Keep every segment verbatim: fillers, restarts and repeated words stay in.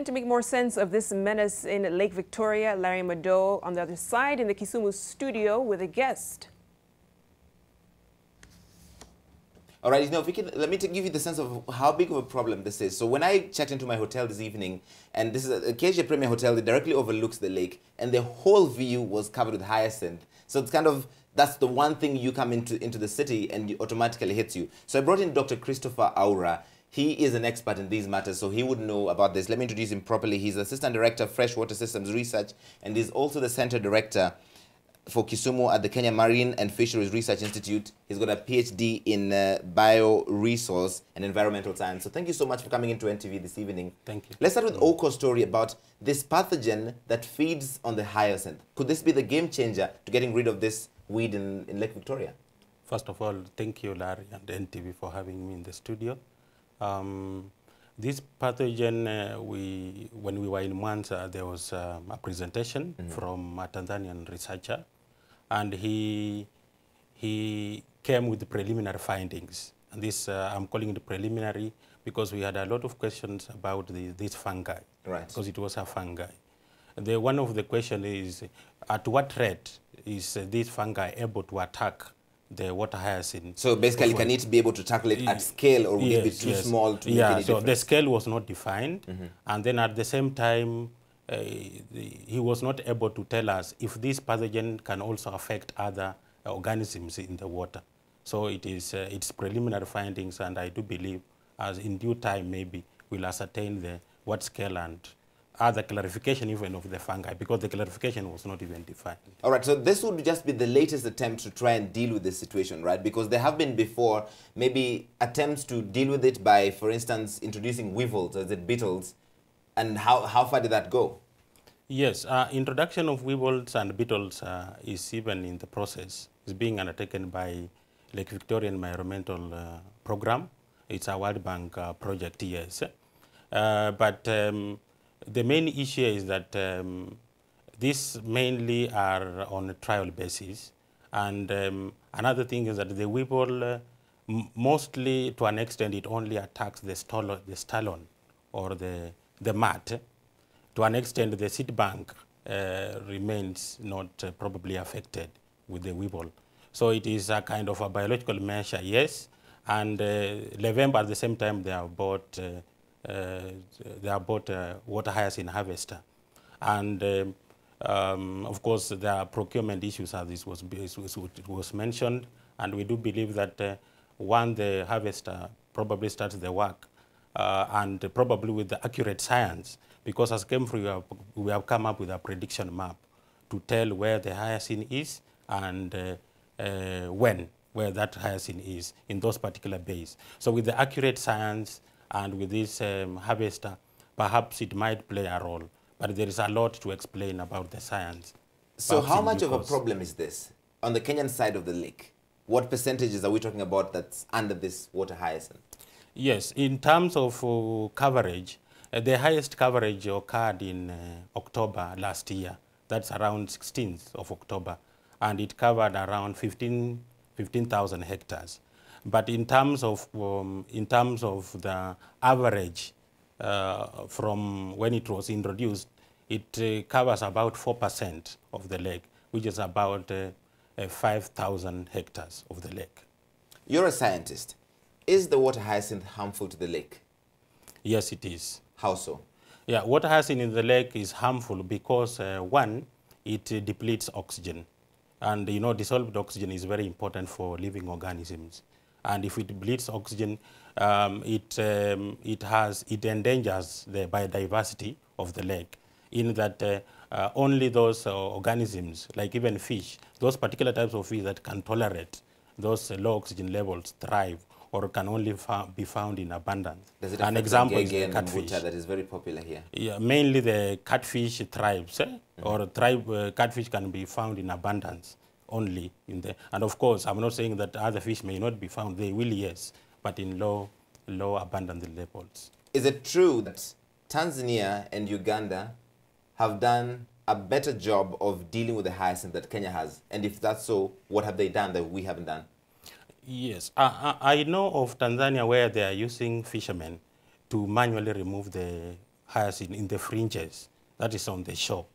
And to make more sense of this menace in Lake Victoria, Larry Madowo on the other side in the Kisumu studio with a guest. All right, you know, if we can, let me t give you the sense of how big of a problem this is. So when I checked into my hotel this evening, and this is a Kezia Premier Hotel that directly overlooks the lake, and the whole view was covered with hyacinth. So it's kind of, that's the one thing you come into, into the city and it automatically hits you. So I brought in Doctor Christopher Aura. He is an expert in these matters, so he would know about this. Let me introduce him properly. He's Assistant Director of Freshwater Systems Research, and he's also the Center Director for Kisumu at the Kenya Marine and Fisheries Research Institute. He's got a PhD in uh, bioresource and environmental science. So thank you so much for coming into N T V this evening. Thank you. Let's start with Oko's story about this pathogen that feeds on the hyacinth. Could this be the game changer to getting rid of this weed in, in Lake Victoria? First of all, thank you, Larry, and N T V for having me in the studio. Um, this pathogen, uh, we, when we were in Mwanza, there was um, a presentation mm-hmm. from a Tanzanian researcher, and he, he came with the preliminary findings. And this, uh, I'm calling it preliminary because we had a lot of questions about the, this fungi, right. because it was a fungi. The, one of the questions is, at what rate is uh, this fungi able to attack the water hyacinth? So basically, can it be able to tackle it at scale, or would yes, it be too yes. small to yeah, make any so difference? The scale was not defined, mm-hmm. and then at the same time, uh, the, he was not able to tell us if this pathogen can also affect other uh, organisms in the water. So it is uh, its preliminary findings, and I do believe, as in due time, maybe we'll ascertain the what scale and other clarification even of the fungi, because the clarification was not even defined. All right, so this would just be the latest attempt to try and deal with this situation, right? Because there have been before maybe attempts to deal with it by, for instance, introducing weevils or the beetles, and how, how far did that go? Yes, uh, introduction of weevils and beetles uh, is even in the process. It's being undertaken by Lake Victoria Environmental uh, Program. It's a World Bank uh, project, yes. Uh, but um, the main issue is that um, these mainly are on a trial basis. And um, another thing is that the weevil, uh, mostly to an extent, it only attacks the stolon, the stolon or the, the mat. To an extent, the seed bank uh, remains not uh, probably affected with the weevil. So it is a kind of a biological measure, yes. And uh, November, at the same time, they are bought. Uh, Uh, they are both uh, water hyacinth harvester, and uh, um, of course there are procurement issues, as this was it was mentioned, and we do believe that uh, when the harvester probably starts the work, uh, and probably with the accurate science, because as came through, we have, we have come up with a prediction map to tell where the hyacinth is and uh, uh, when where that hyacinth is in those particular bays. So with the accurate science. And with this um, harvester, perhaps it might play a role. But there is a lot to explain about the science. So how much of a problem is this on the Kenyan side of the lake? What percentages are we talking about that's under this water hyacinth? Yes, in terms of uh, coverage, uh, the highest coverage occurred in uh, October last year. That's around sixteenth of October. And it covered around fifteen thousand hectares. But in terms of um, in terms of the average uh, from when it was introduced, it uh, covers about four percent of the lake, which is about uh, uh, five thousand hectares of the lake. You're a scientist. Is the water hyacinth harmful to the lake? Yes, it is. How so? Yeah, water hyacinth in the lake is harmful because uh, one, it uh, depletes oxygen, and you know dissolved oxygen is very important for living organisms. And if it depletes oxygen, um, it, um, it, has, it endangers the biodiversity of the lake, in that uh, uh, only those uh, organisms, like even fish, those particular types of fish that can tolerate those uh, low oxygen levels thrive or can only be found in abundance. Does it An example is the catfish. That is very popular here. Yeah, mainly the catfish thrives, eh? mm-hmm. or thrive, uh, catfish can be found in abundance. Only in the, and of course, I'm not saying that other fish may not be found. They will, yes, but in low, low abundance levels. Is it true that Tanzania and Uganda have done a better job of dealing with the hyacinth that Kenya has? And if that's so, what have they done that we haven't done? Yes, I, I, I know of Tanzania where they are using fishermen to manually remove the hyacinth in the fringes, that is on the shore.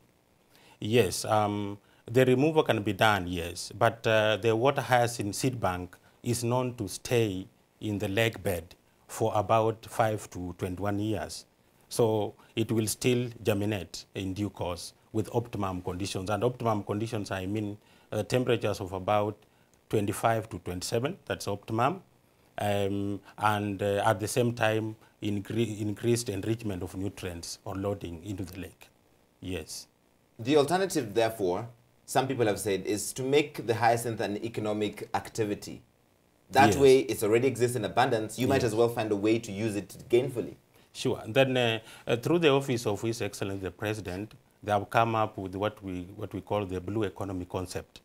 Yes, um, the removal can be done, yes, but uh, the water hyacinth seed bank is known to stay in the lake bed for about five to twenty-one years. So it will still germinate in due course with optimum conditions. And optimum conditions, I mean uh, temperatures of about twenty-five to twenty-seven, that's optimum. Um, and uh, at the same time, incre increased enrichment of nutrients or loading into the lake. Yes. The alternative, therefore, some people have said, is to make the hyacinth an economic activity. That yes. way, it's already exists in abundance. You yes. might as well find a way to use it gainfully. Sure. And then, uh, uh, through the office of His Excellency the President, they have come up with what we what we call the blue economy concept.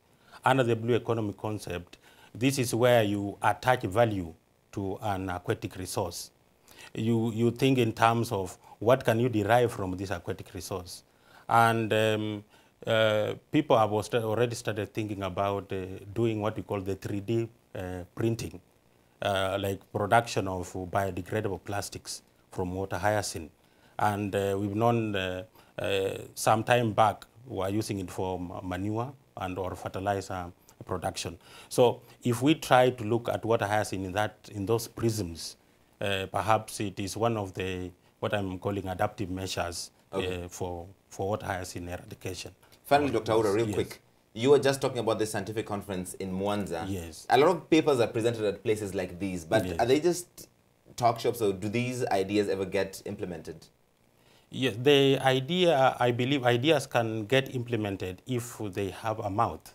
Under the blue economy concept, this is where you attach value to an aquatic resource. You you think in terms of what can you derive from this aquatic resource, and um, uh, people have already started thinking about uh, doing what we call the three D Uh, printing, uh, like production of biodegradable plastics from water hyacinth. And uh, we've known uh, uh, some time back we are using it for manure and or fertilizer production. So if we try to look at water hyacinth in that in those prisms, uh, perhaps it is one of the what I'm calling adaptive measures okay. uh, for for water hyacinth eradication. Finally, Doctor Aura, real yes. quick. You were just talking about the scientific conference in Mwanza. Yes. A lot of papers are presented at places like these, but yes. are they just talk shops, or do these ideas ever get implemented? Yes, the idea, I believe ideas can get implemented if they have a mouth.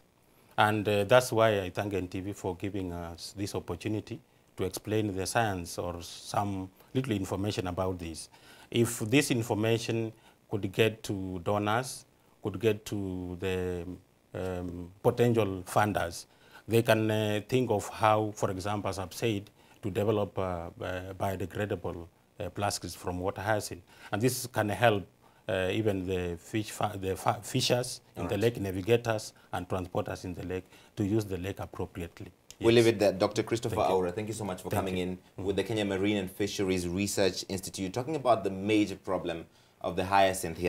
And uh, that's why I thank N T V for giving us this opportunity to explain the science or some little information about this. If this information could get to donors, could get to the Um, potential funders, they can uh, think of how, for example, as I've said, to develop uh, uh, biodegradable uh, plastics from water hyacinth. And this can help uh, even the, fish the fishers in right. the lake, navigators and transporters in the lake to use the lake appropriately. Yes. We'll leave it there. Doctor Christopher Aura, thank you so much for thank coming you. in mm-hmm. with the Kenya Marine and Fisheries Research Institute, talking about the major problem of the hyacinth here.